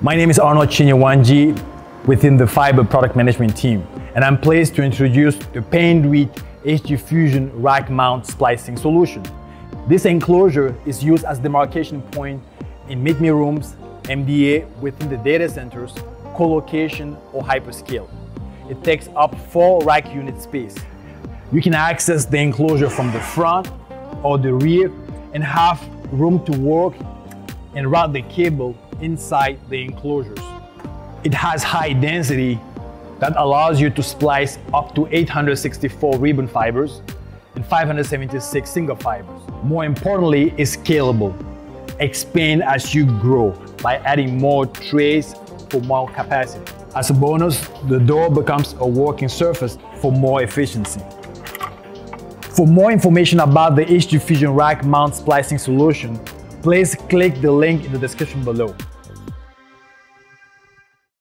My name is Arnold Chinyewanji within the Fiber Product Management team, and I'm pleased to introduce the Panduit HD Fusion Rack Mount Splicing Solution. This enclosure is used as demarcation point in Meet Me Rooms, MDA within the data centers, co-location or hyperscale. It takes up 4 rack unit space. You can access the enclosure from the front or the rear and have room to work and route the cable inside the enclosures. It has high density that allows you to splice up to 864 ribbon fibers and 576 single fibers. More importantly, it's scalable. Expand as you grow by adding more trays for more capacity. As a bonus, the door becomes a working surface for more efficiency. For more information about the HD Fusion Rack Mount Splicing Solution, please click the link in the description below.